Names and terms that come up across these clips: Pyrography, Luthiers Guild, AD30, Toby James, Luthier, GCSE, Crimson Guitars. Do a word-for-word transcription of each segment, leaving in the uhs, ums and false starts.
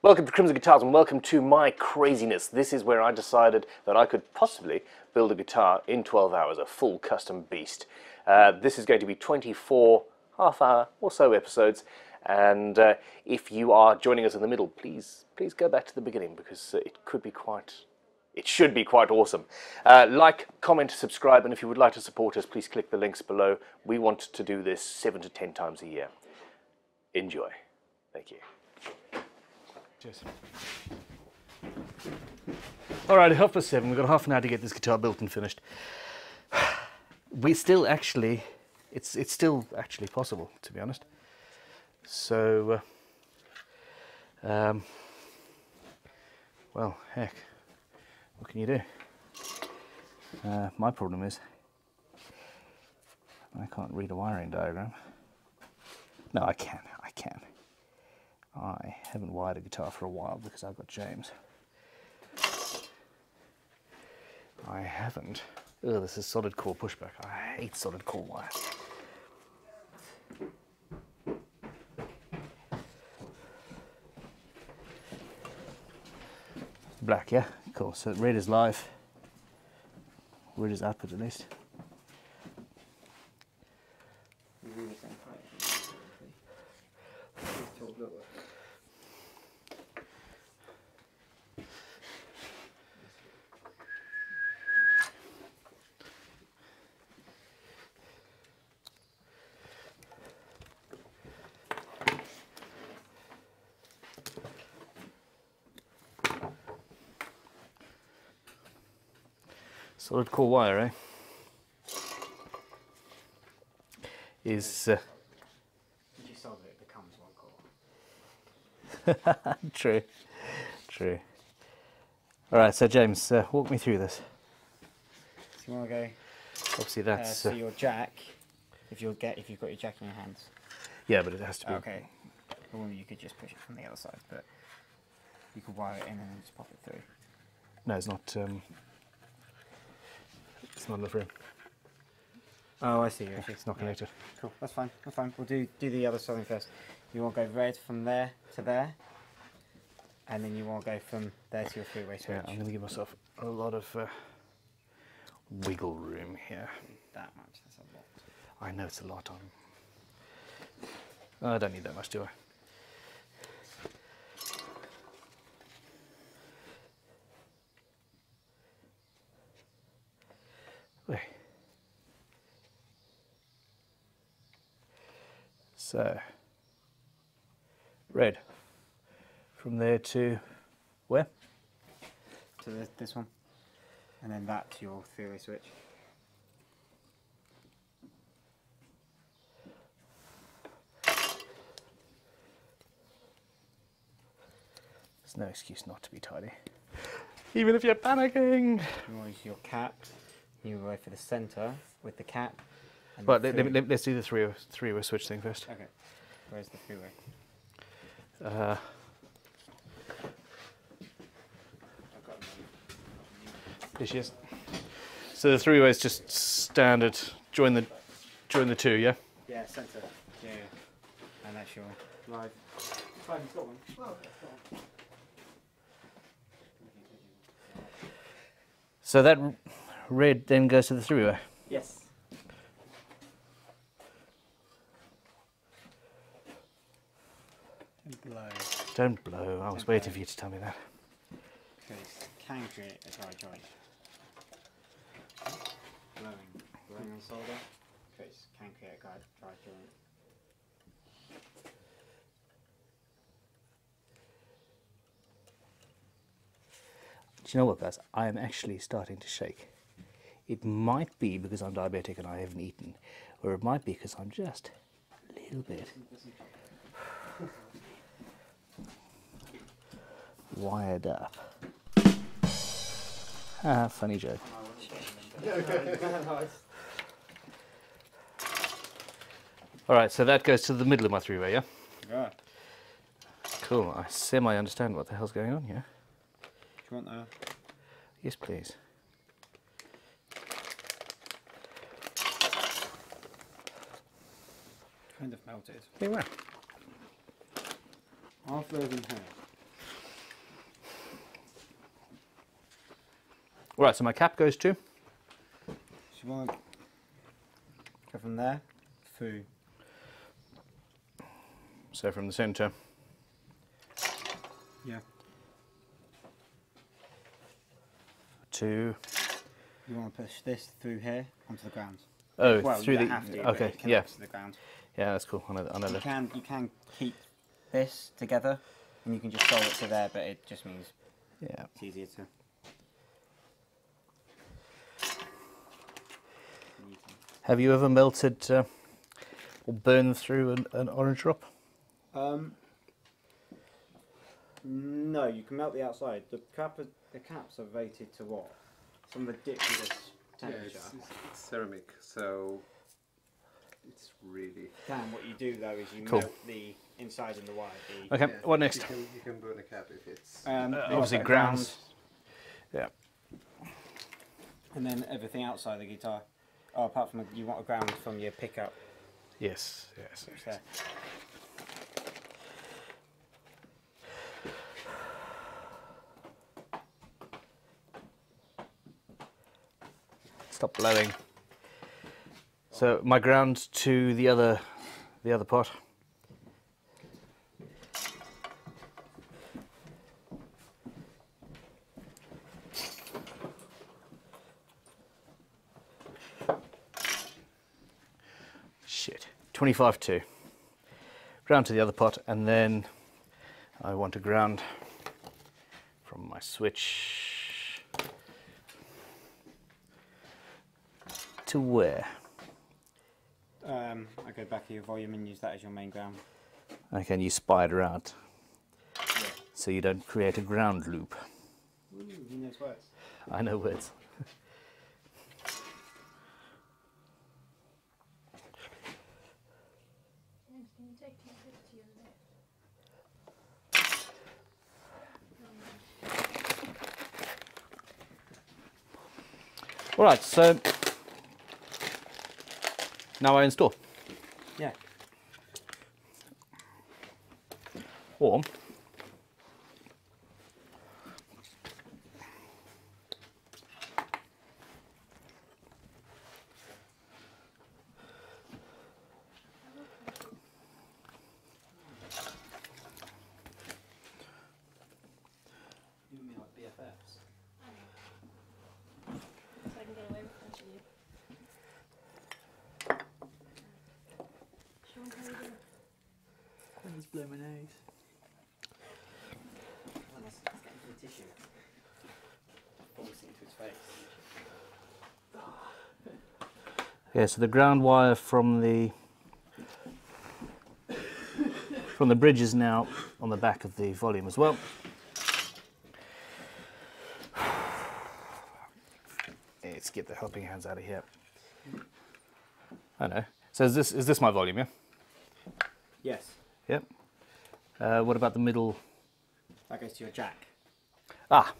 Welcome to Crimson Guitars and welcome to my craziness. This is where I decided that I could possibly build a guitar in twelve hours, a full custom beast. Uh, this is going to be twenty-four half hour or so episodes, and uh, if you are joining us in the middle, please please go back to the beginning, because uh, it could be quite, it should be quite awesome. Uh, like, comment, subscribe, and if you would like to support us, please click the links below. We want to do this seven to ten times a year. Enjoy. Thank you. Cheers. Alright, half past seven, we've got half an hour to get this guitar built and finished. We still actually, it's, it's still actually possible, to be honest. So, uh, um, well, heck, what can you do? Uh, my problem is, I can't read a wiring diagram. No, I can, I can. I haven't wired a guitar for a while because I've got James. I haven't. Oh, this is solid core pushback. I hate solid core wire. Black, yeah? Cool. So red is live. Red is output at least. Solid core wire, eh? Is. Uh... If you solve it, it becomes one core. True, true. All right, so James, uh, walk me through this. So you want to go? Obviously, that's. Uh, so uh... your jack, if you'll get, if you've got your jack in your hands. Yeah, but it has to be. Okay. Or you could just push it from the other side, but you could wire it in and then just pop it through. No, it's not. Um... It's not enough room. Oh, I see. Okay. It's not connected. Yeah. Cool, that's fine. That's fine. We'll do do the other side first. You want to go red from there to there, and then you want to go from there to your three-way switch. Yeah, I'm going to give myself a lot of uh, wiggle room here. That much. That's a lot. I know it's a lot. On. Oh, I don't need that much, do I? So, red, from there to where? To the, this one, and then that to your three-way switch. There's no excuse not to be tidy. Even if you're panicking! You want to use your cap, you go for the centre with the cap. But let, let, let, let's do the three-way three-way switch thing first. Okay. Where's the three-way? Uh, there she is. So the three-way is just standard. Join the join the two, yeah. Yeah, centre. Yeah, yeah. And that's your live. Fine, he's got one. Oh, okay, cool. So that red then goes to the three-way. Yes. Blow. Don't blow. I was Don't waiting blow. for you to tell me that. Because can create a dry joint. Blowing. Blowing on solder. Because can create a dry joint. Do you know what, guys? I am actually starting to shake. It might be because I'm diabetic and I haven't eaten, or it might be because I'm just a little bit. Wired up. Ah, funny joke. All right, so that goes to the middle of my three-way, yeah? Yeah. Cool, I semi-understand what the hell's going on here. Do you want that? Yes, please. Kind of melted. They were. Half those in here. All right, so my cap goes to? So you want to go from there through. So from the centre. Yeah. To. You want to push this through here onto the ground. Oh, well, through you don't the. Have to, okay, yeah. To the ground. Yeah, that's cool. I know, I know you that. Can you can keep this together, and you can just fold it to there, but it just means. Yeah. It's easier to. Have you ever melted uh, or burned through an, an orange drop? Um, no, you can melt the outside. The, cap, the caps are rated to what? Some ridiculous temperature. Yeah, it's, it's ceramic, so it's really. Damn, what you do though is you cool. melt the inside and the wide. The okay, yeah, what next? You can, you can burn the cap if it's. Um, uh, obviously, grounds. Yeah. And then everything outside the guitar. Oh, apart from you want a ground from your pickup. Yes, yes. yes. Stop blowing. So my ground to the other, the other pot. twenty-five two. Ground to the other pot, and then I want a ground from my switch to where? Um, I go back to your volume and use that as your main ground. Okay, and you spider out, yeah. So you don't create a ground loop. Ooh, he knows words. I know words. All right, so now I install. Yeah. Or yeah, so the ground wire from the from the bridge is now on the back of the volume as well. Let's get the helping hands out of here. I know. So is this is this my volume? Yeah. Yes. Yep. Uh, what about the middle? That goes to your jack. Ah,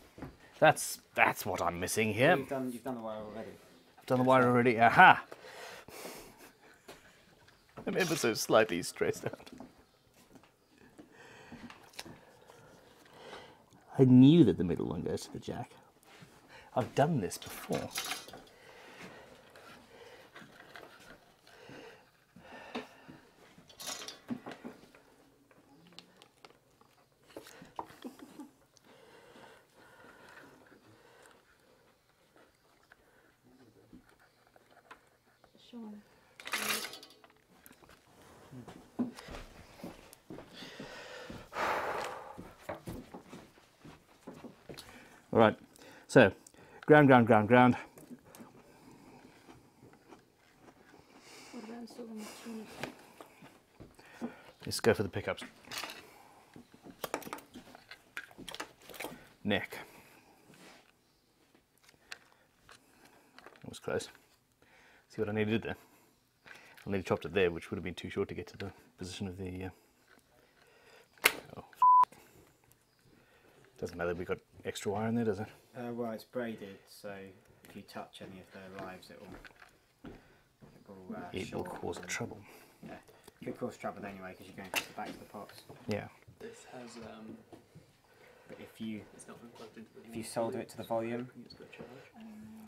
that's that's what I'm missing here. You've done you've done the wire already. I've done the wire already. Aha. I'm ever so slightly stressed out. I knew that the middle one goes to the jack. I've done this before. So, ground, ground, ground, ground. Let's go for the pickups. Neck. That was close. See what I needed there? I nearly chopped it there, which would have been too short to get to the position of the. Uh... Oh, f doesn't matter. We got extra wire in there, does it? Uh, well, it's braided, so if you touch any of their lives, it will. It will, uh, it will cause trouble. Yeah, it could cause trouble anyway because you're going to the back of the pots. Yeah. This has um, a if you if you solder it to the volume,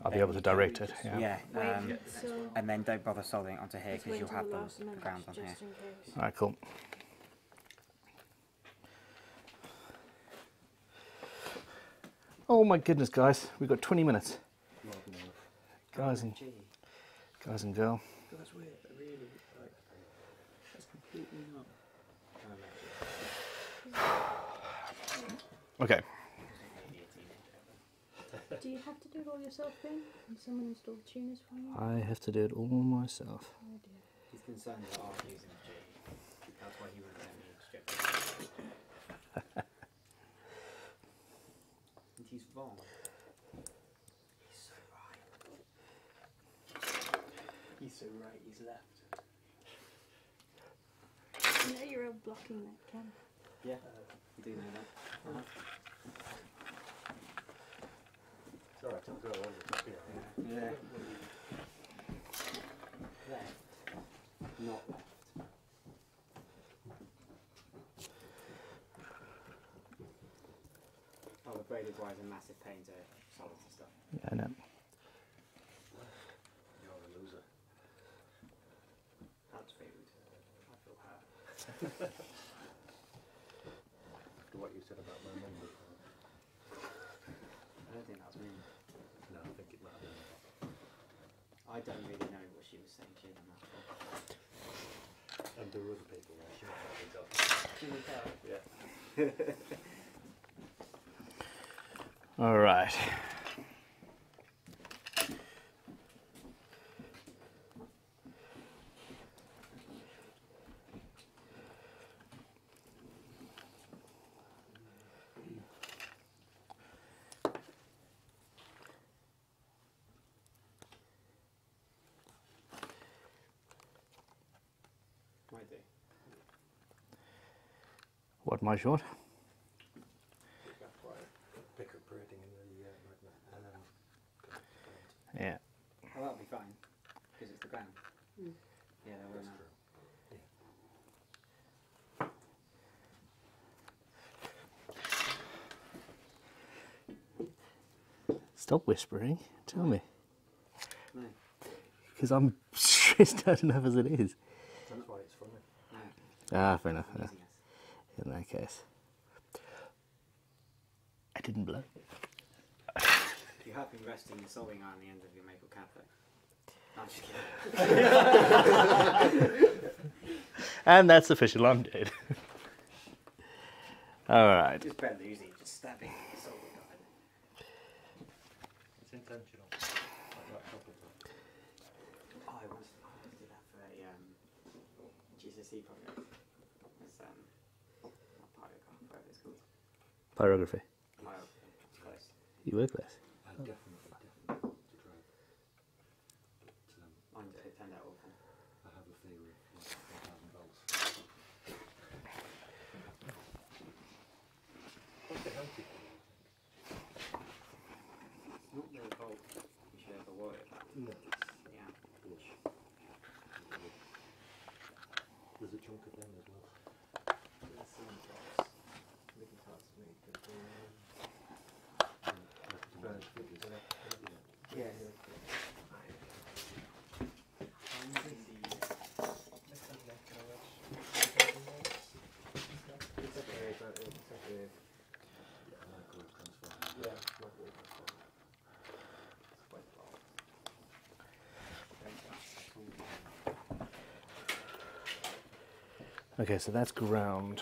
I'll be able to direct it. Yeah. yeah um, and then don't bother soldering it onto here because you'll have those grounds on here. All right. Cool. Oh my goodness, guys, we've got twenty minutes. Guys and guys and girl. That's weird. Really, like, that's completely not. Okay. Do you have to do it all yourself then? Can someone install the tuners for you? I have to do it all myself. Oh dear. He's concerned that I'm using the G. That's why he wouldn't let me strip it. And he's wrong. He's so right. He's so right, he's left. You know you're all blocking that camera. Yeah, I do know that. Uh-huh. Sorry, I took the girl on the yeah. yeah. Left. Not left. Oh, the braided wires are a massive pain to solid and stuff. Yeah, I know. You're a loser. That's rude. I feel hurt. What you said about my mum before. I don't think that's me. No, I think it might have been. I don't really know what she was saying. She didn't know. And there were other people there. She was probably got. She was there. Yeah. All right. What am I short? Yeah. Well, that'll be fine because it's the ground. Mm. Yeah, that was true. Yeah. Stop whispering. Tell me. No. Because I'm stressed out enough as it is. That's why it's funny. No. Ah, fair enough. Yeah. In that case, I didn't blow. You have been resting your soldering iron on the end of your maple cap, though. I'm just kidding. And that's official. I'm dead. All right. Just barely using, just stabbing the soldering iron. It's intentional. Oh, I wanted to do that for a um, G C S E project. It's, um, Pyrography. You were class. I definitely, definitely to drive. But, um, it turned out awful. I have a theory of four thousand volts. What's it healthy? It's not the volt you should ever worry about. No. Yeah. Yes. There's a chunk of them as well. Yes. Okay, so that's ground.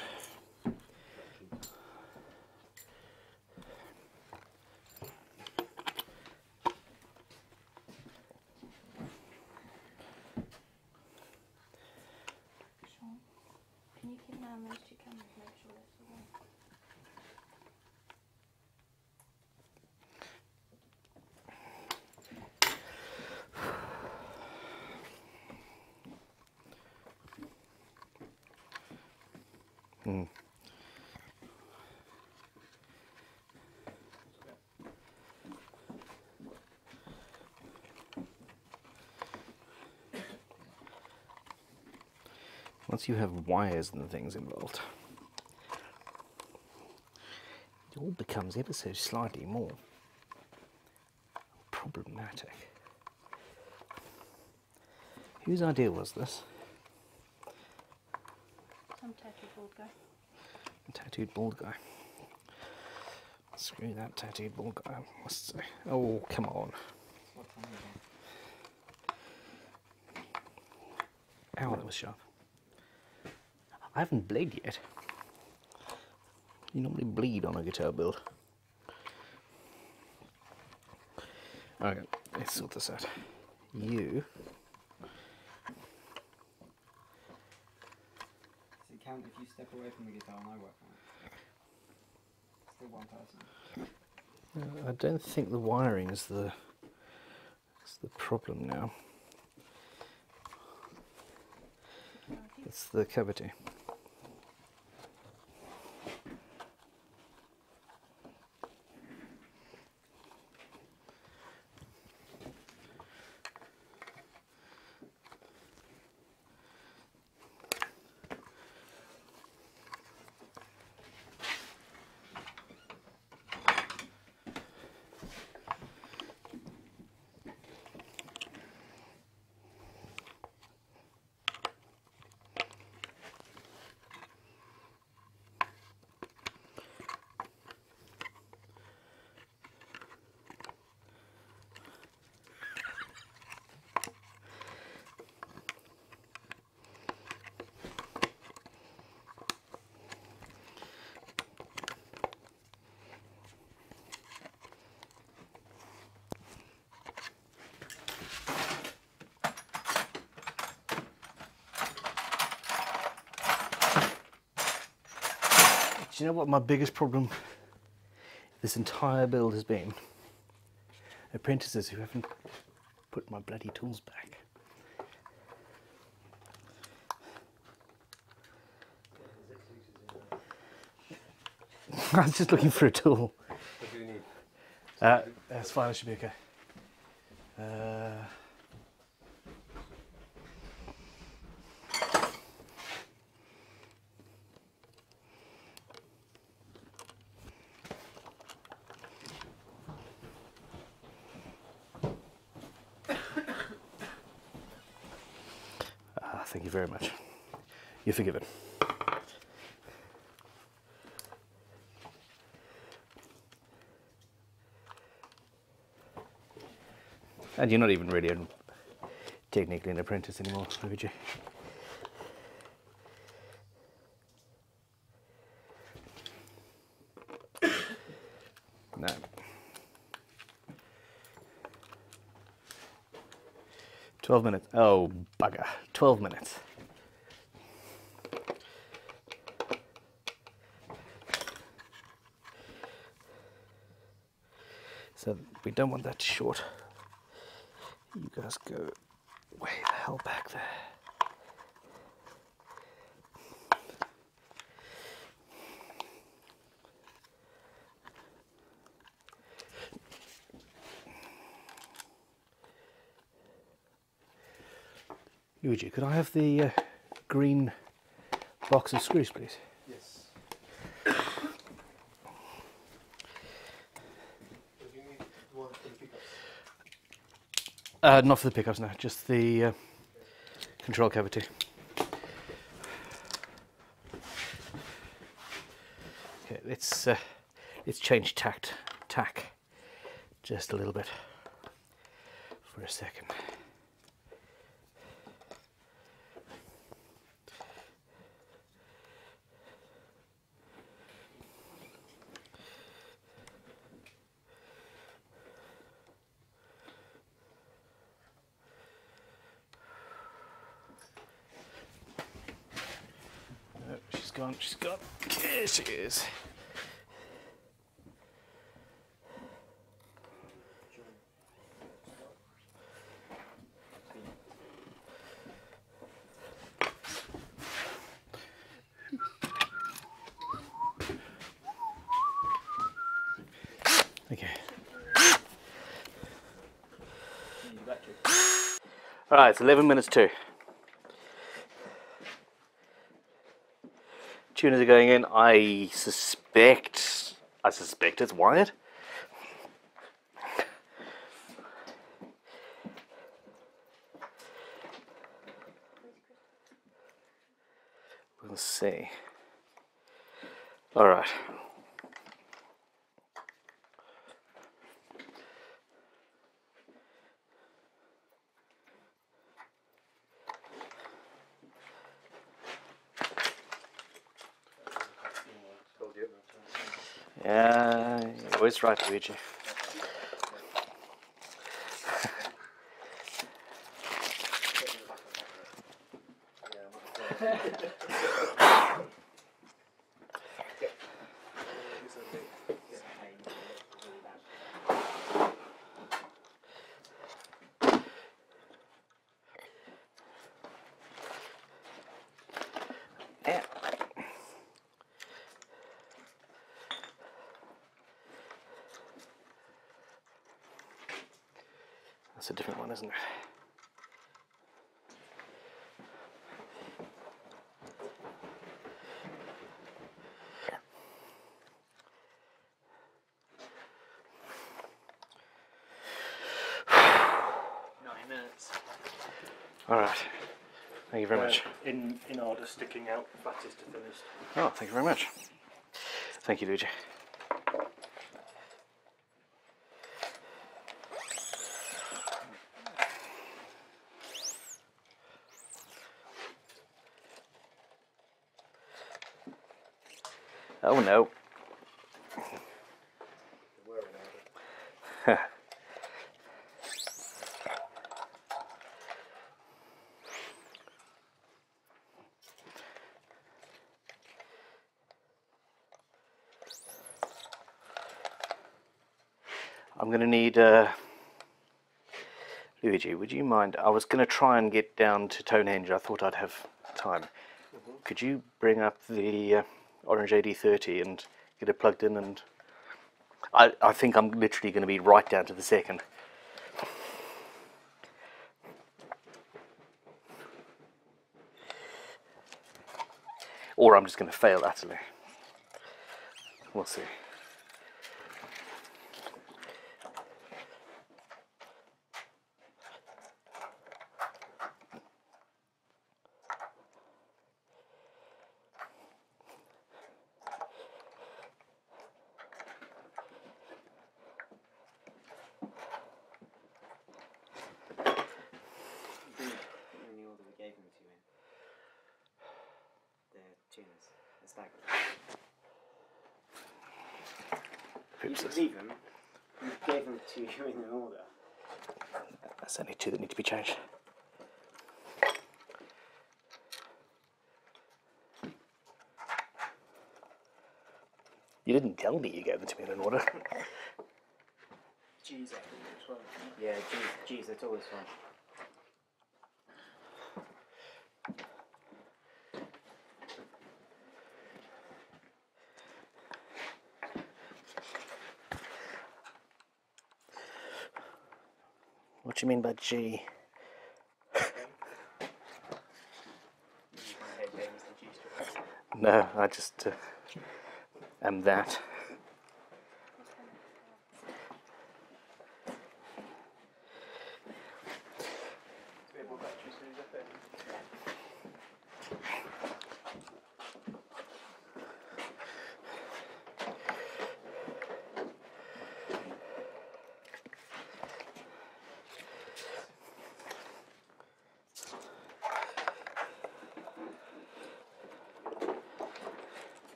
Mm. Once you have wires and things involved, all becomes ever so slightly more problematic. Whose idea was this? Some tattooed bald guy. A tattooed bald guy. Screw that tattooed bald guy, I must say. Oh, come on. What's on there? Ow, that was sharp. I haven't bled yet. You normally bleed on a guitar build. Okay, let's sort this out. You. Does it count if you step away from the guitar and I work on it? Still one person. Uh, I don't think the wiring is the is the problem now. It's the cavity. Do you know what my biggest problem this entire build has been? Apprentices who haven't put my bloody tools back. I was just looking for a tool. What do you need? Uh, that's fine, it should be okay. Uh, Thank you very much. You're forgiven. And you're not even really an, technically an apprentice anymore, would you? No. Twelve minutes. Oh, bugger. Twelve minutes. So we don't want that short. You guys go way the hell back there. Luigi, could I have the uh, green box of screws, please? Yes. If you need one for the pickups? Uh, not for the pickups, no. Just the uh, control cavity. Okay, let's uh, let's change tact tack just a little bit for a second. Gone, she's gone. Here she is. Okay. All right, it's eleven minutes to. Tuners are going in. I suspect I suspect it's wired. We'll see. All right. Yeah, you're always right, Luigi. That's a different one, isn't it? Nine minutes. All right. Thank you very uh, much. In in order, sticking out, fastest to finish. Oh, thank you very much. Thank you, Luigi. Oh no. I'm going to need uh, Luigi, would you mind? I was going to try and get down to Tonehenge. I thought I'd have time. Mm-hmm. Could you bring up the uh, Orange A D thirty and get it plugged in, and I, I think I'm literally going to be right down to the second. Or I'm just going to fail utterly. We'll see. You leave them. You gave them to you in an order. That's only two that need to be changed. You didn't tell me you gave them to me in an order. G's, I think it's one. Yeah, G's, G's, that's always fun. What do you mean by G? No, I just uh, am that.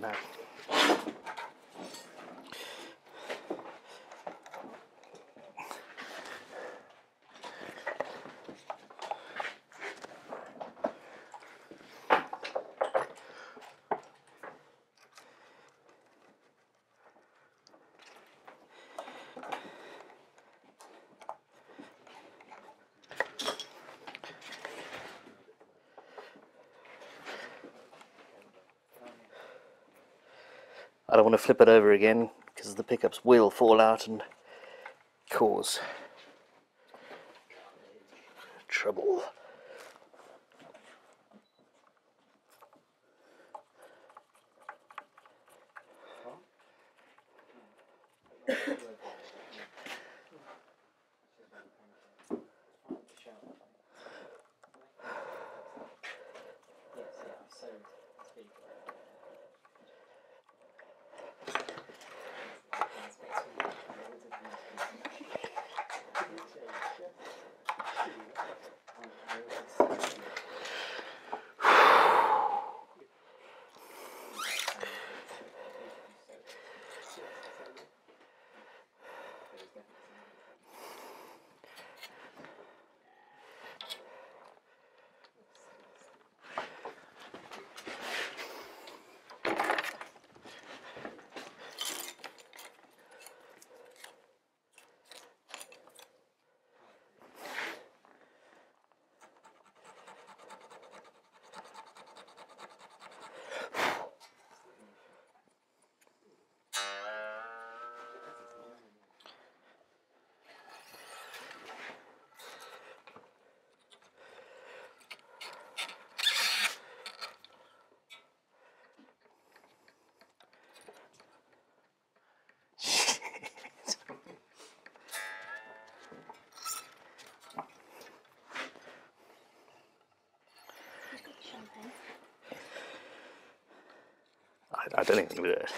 No. I don't want to flip it over again because the pickups will fall out and cause trouble. I don't even do it.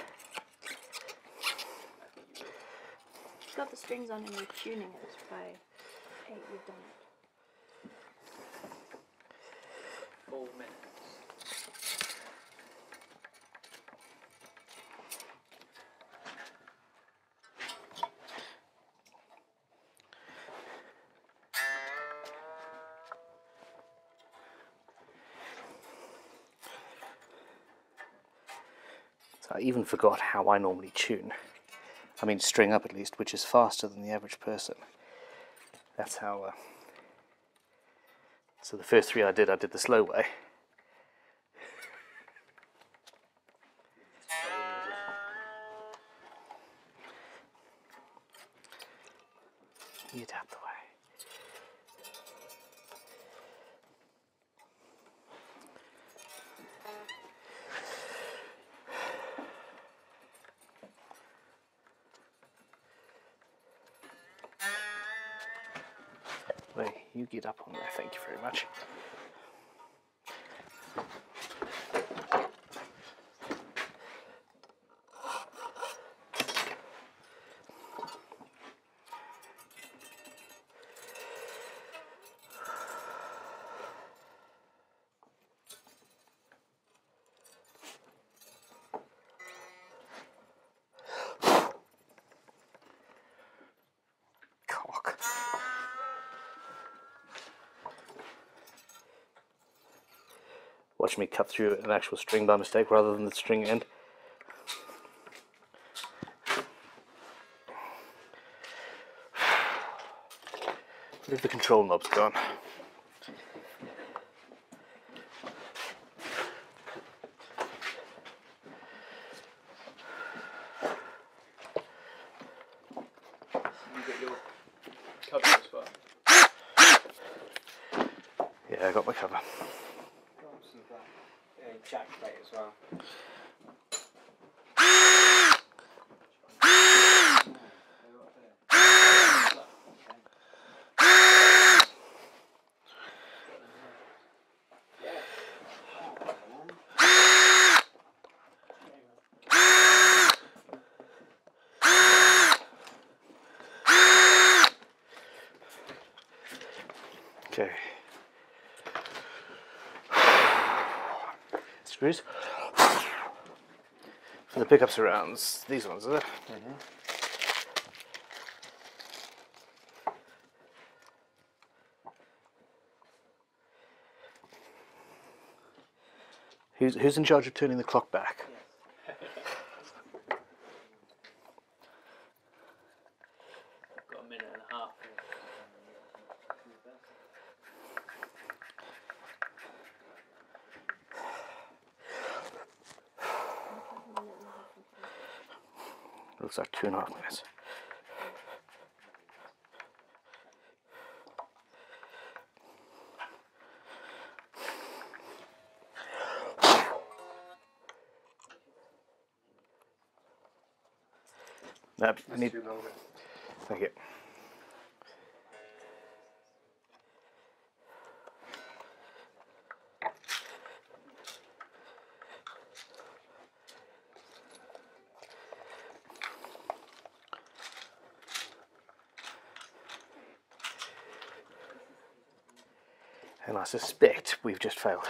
You've got the strings on and you're tuning it by eight, you've done it. Four minutes. I even forgot how I normally tune. I mean string up at least, which is faster than the average person. That's how... Uh, so the first three I did, I did the slow way. You get up on there, thank you very much. Watch me cut through an actual string by mistake rather than the string end. What if the control knob's gone? Yeah, I got my cover. Jack plate as well. Okay. Screws. For the pickups around these ones, are they? Mm-hmm. Who's who's in charge of turning the clock back? Yes. I've got a minute and a half. Looks like two and a half minutes. Nope, I need... Thank you. And I suspect we've just failed.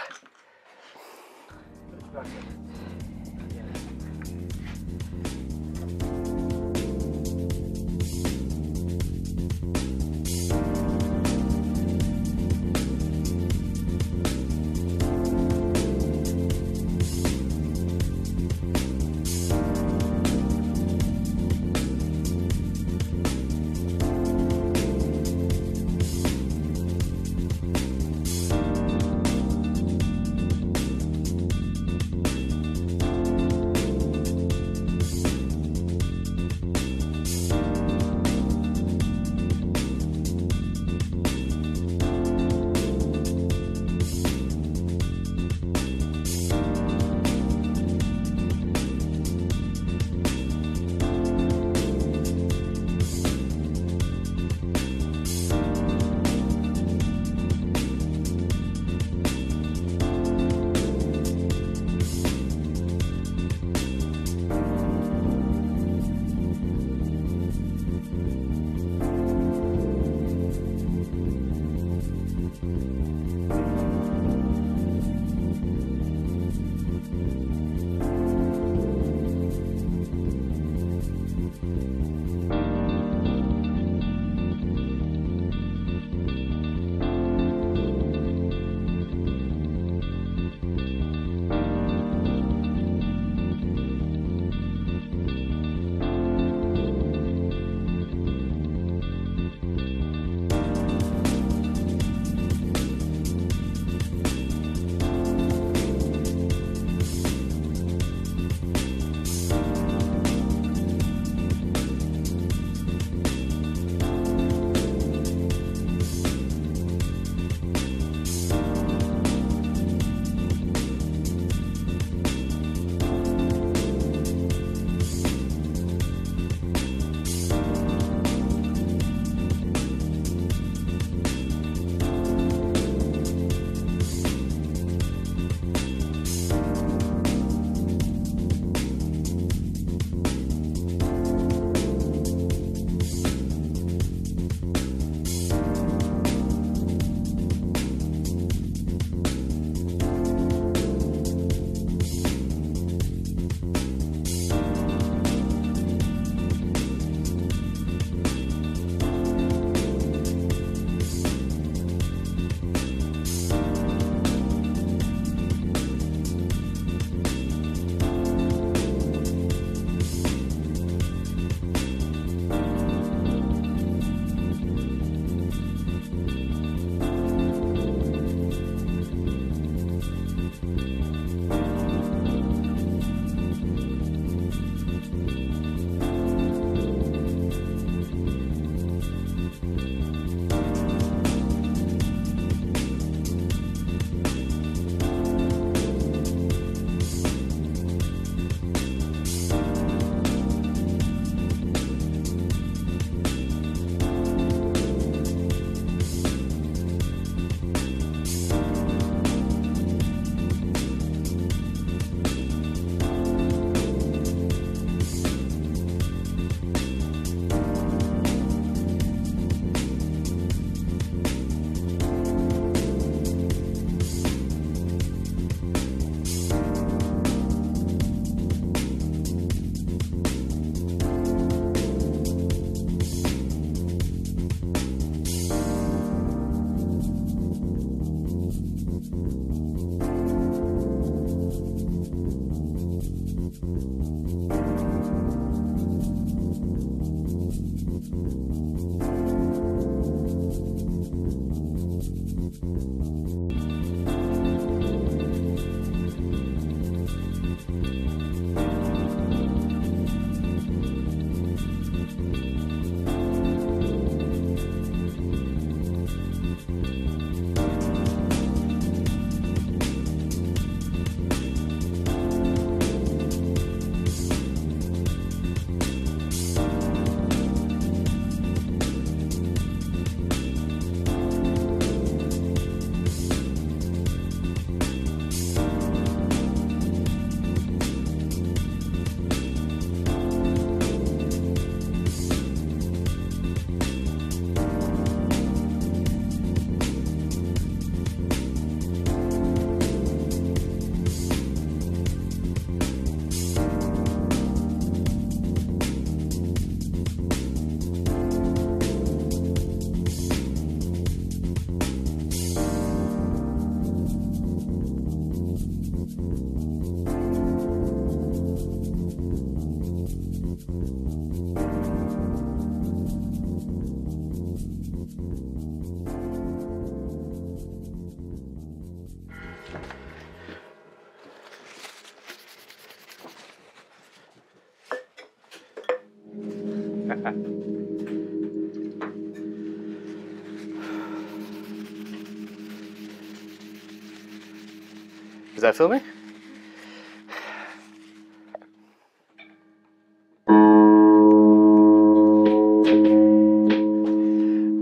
Is that filming?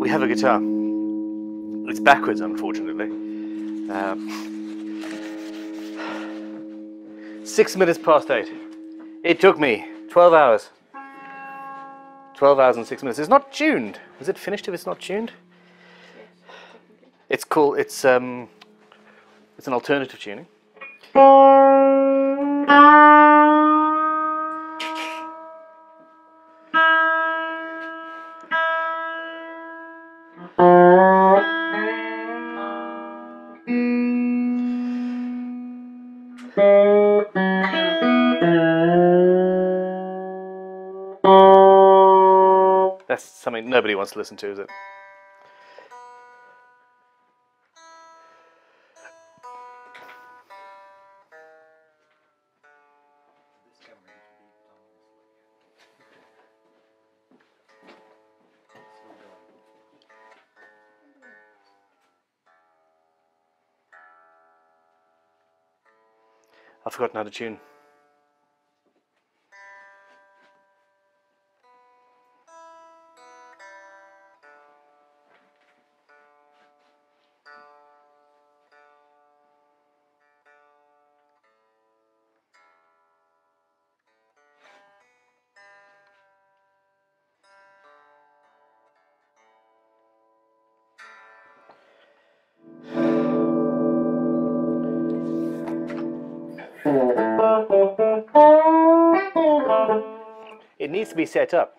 We have a guitar. It's backwards, unfortunately. Um, six minutes past eight. It took me twelve hours. twelve hours and six minutes. It's not tuned. Is it finished if it's not tuned? It's cool. It's um, it's an alternative tuning. That's something nobody wants to listen to, is it? I've forgotten how to tune. It needs to be set up.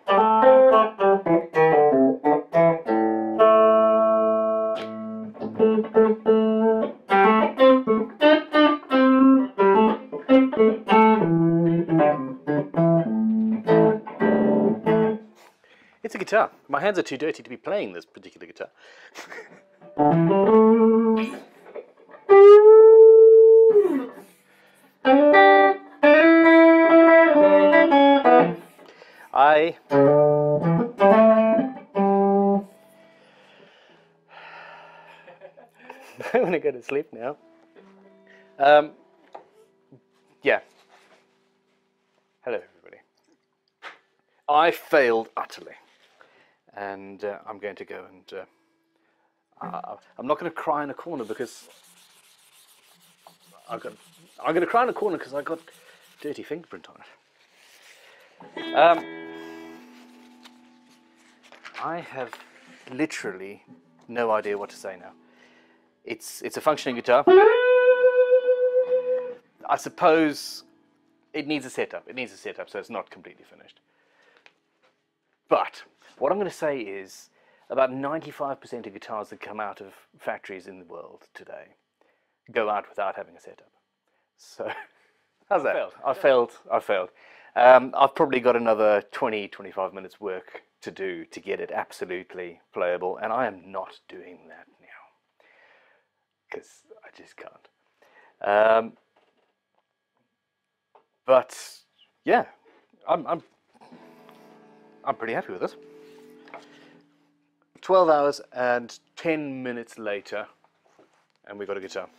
It's a guitar. My hands are too dirty to be playing this particular guitar. I I want to go to sleep now. Um, yeah. Hello, everybody. I failed utterly, and uh, I'm going to go and uh, I, I'm not going to cry in a corner because I got. I'm going to cry in a corner because I got dirty fingerprint on it. Um. I have literally no idea what to say now. It's it's a functioning guitar. I suppose it needs a setup. It needs a setup, so it's not completely finished. But what I'm going to say is about ninety-five percent of guitars that come out of factories in the world today go out without having a setup. So how's that? Failed. I failed. I failed. Um, I've probably got another twenty, twenty-five minutes work to do to get it absolutely playable, and I am not doing that now because I just can't. Um, but yeah, I'm I'm I'm pretty happy with this. twelve hours and ten minutes later, and we got a guitar.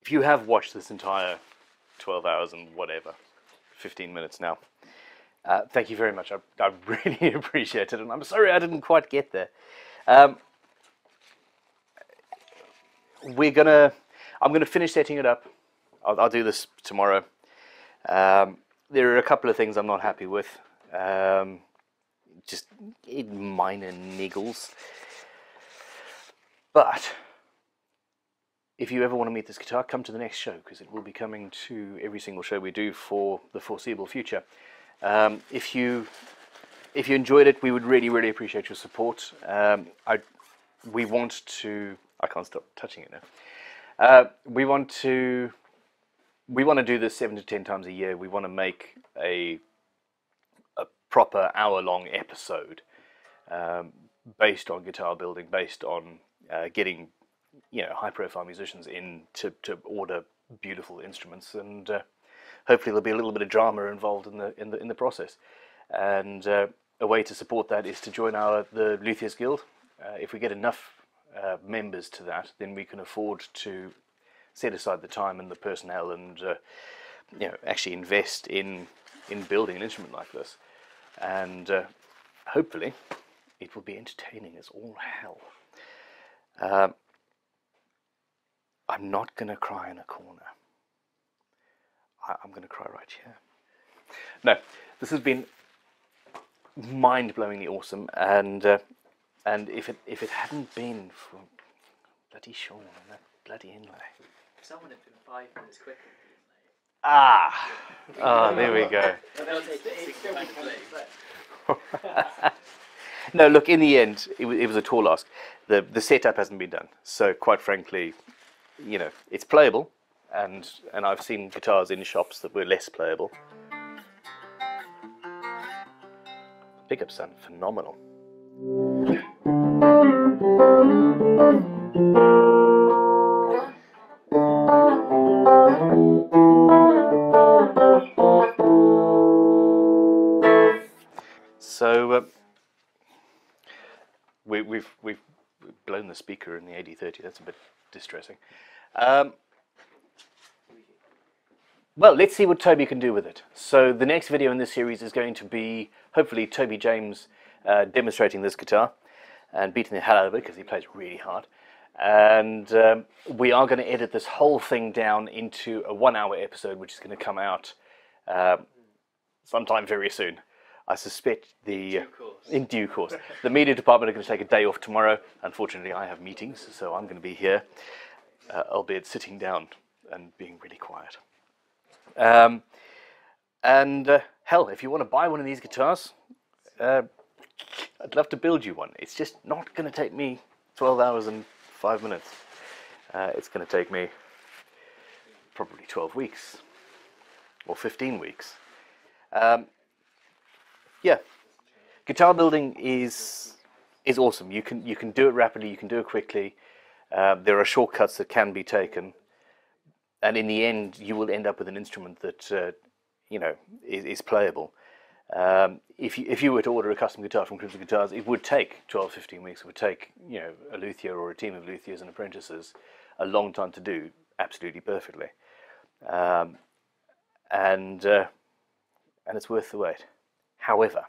If you have watched this entire twelve hours and whatever, fifteen minutes now. Uh, thank you very much. I, I really appreciate it, and I'm sorry I didn't quite get there. Um, we're gonna, I'm gonna finish setting it up. I'll, I'll do this tomorrow. Um, there are a couple of things I'm not happy with, um, just minor niggles. But if you ever want to meet this guitar, come to the next show because it will be coming to every single show we do for the foreseeable future. Um, if you if you enjoyed it, we would really really appreciate your support. Um, I we want to I can't stop touching it now. Uh, we want to we want to do this seven to ten times a year. We want to make a a proper hour long episode um, based on guitar building, based on uh, getting you know high profile musicians in to to order beautiful instruments and. Uh, Hopefully there'll be a little bit of drama involved in the in the in the process. and uh, a way to support that is to join our the Luthiers Guild. Uh, if we get enough uh, members to that, then we can afford to set aside the time and the personnel and uh, you know, actually invest in in building an instrument like this, and uh, hopefully it will be entertaining as all hell. Uh, I'm not going to cry in a corner. I I'm going to cry right here. No, this has been mind-blowingly awesome, and uh, and if it if it hadn't been for bloody Sean and that bloody inlay, someone had been five minutes quicker. Ah, oh, there we go. No, look, in the end, it was, it was a tall ask. The the setup hasn't been done, so quite frankly, you know, it's playable, and and I've seen guitars in shops that were less playable. Pickup sound phenomenal. So uh, we, we've we've blown the speaker in the A D thirty. That's a bit distressing. Um, Well, let's see what Toby can do with it. So the next video in this series is going to be, hopefully, Toby James uh, demonstrating this guitar and beating the hell out of it because he plays really hard. And um, we are going to edit this whole thing down into a one-hour episode, which is going to come out uh, sometime very soon. I suspect the... In due course. In due course. The media department are going to take a day off tomorrow. Unfortunately, I have meetings, so I'm going to be here, uh, albeit sitting down and being really quiet. Um, and uh, hell, if you want to buy one of these guitars, uh, I'd love to build you one. It's just not going to take me twelve hours and five minutes. Uh, it's going to take me probably twelve weeks or fifteen weeks. Um, yeah, guitar building is is awesome. You can you can do it rapidly. You can do it quickly. Uh, there are shortcuts that can be taken. And in the end, you will end up with an instrument that, uh, you know, is, is playable. Um, if, you, if you were to order a custom guitar from Crimson Guitars, it would take twelve, fifteen weeks. It would take, you know, a luthier or a team of luthiers and apprentices a long time to do absolutely perfectly. Um, and, uh, and it's worth the wait. However,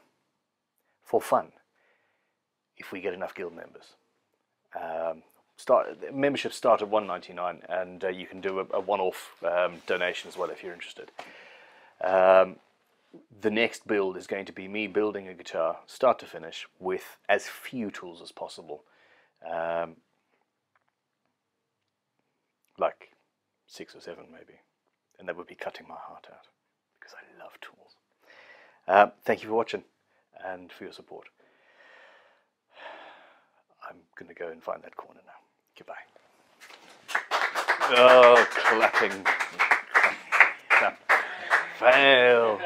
for fun, if we get enough guild members, um, Start, memberships start at one ninety-nine, and uh, you can do a, a one-off um, donation as well if you're interested. Um, the next build is going to be me building a guitar, start to finish, with as few tools as possible. Um, like six or seven, maybe. And that would be cutting my heart out, because I love tools. Uh, thank you for watching, and for your support. I'm going to go and find that corner now. Goodbye. Oh, clapping. Fail.